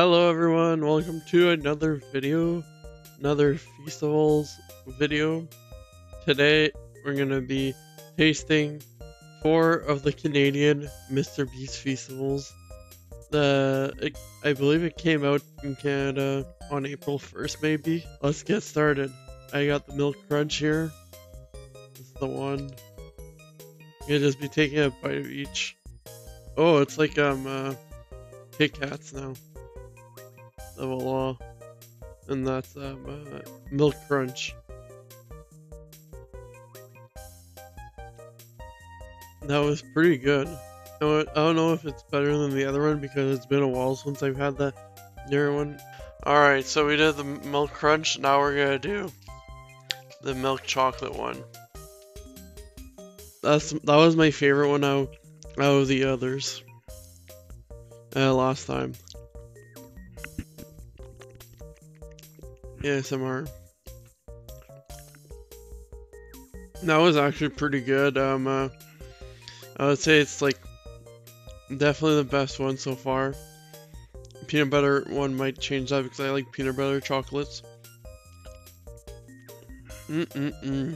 Hello everyone, welcome to another video, another Feastables video. Today we're going to be tasting 4 of the Canadian Mr. Beast Feastables. I believe it came out in Canada on April 1st maybe. Let's get started. I got the Milk Crunch here. This is the one. I'm going to just be taking a bite of each. Oh, it's like Kit Kats now. And that's Milk Crunch. That was pretty good. I don't know if it's better than the other one because it's been a while since I've had the newer one. Alright, so we did the Milk Crunch. Now we're gonna do the Milk Chocolate one. That was my favorite one out of the others last time. ASMR. That was actually pretty good. I would say it's like definitely the best one so far. Peanut butter one might change that because I like peanut butter chocolates. That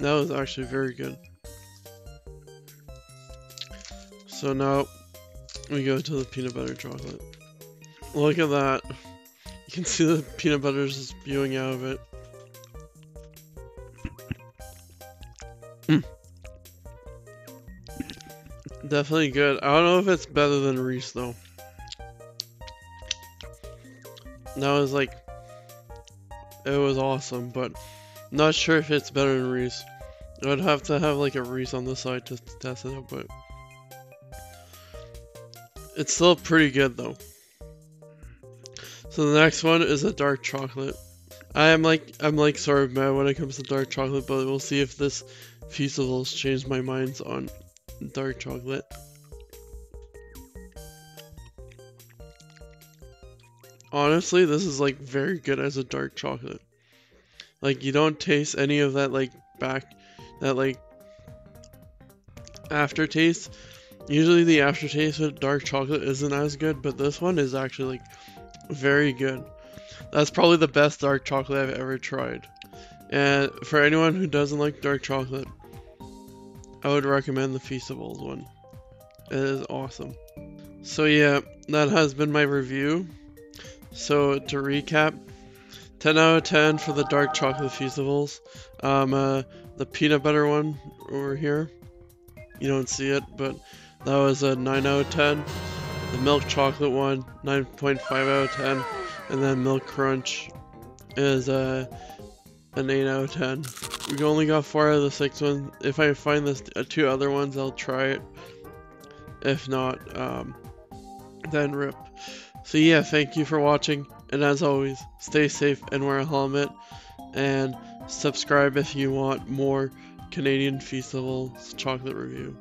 was actually very good. So now we go to the peanut butter chocolate. Look at that. You can see the peanut butter is spewing out of it. Definitely good. I don't know if it's better than Reese though. That was like, it was awesome, but I'm not sure if it's better than Reese. I would have to have like a Reese on the side just to test it out, but it's still pretty good though. So the next one is a dark chocolate. I'm like sort of mad when it comes to dark chocolate, but we'll see if this Feastables changed my minds on dark chocolate. Honestly, this is like very good as a dark chocolate. Like you don't taste any of that like aftertaste. Usually the aftertaste with dark chocolate isn't as good, but this one is actually like very good. That's probably the best dark chocolate I've ever tried. And for anyone who doesn't like dark chocolate, I would recommend the Feastables one. It is awesome. So yeah, that has been my review. So to recap, 10 out of 10 for the dark chocolate Feastables. The peanut butter one over here, you don't see it, but that was a 9 out of 10. The milk chocolate one, 9.5 out of 10, and then Milk Crunch is an 8 out of 10. We only got 4 out of the 6 ones. If I find the 2 other ones, I'll try it. If not, then rip. So yeah, thank you for watching, and as always, stay safe and wear a helmet, and subscribe if you want more Canadian Feastables chocolate review.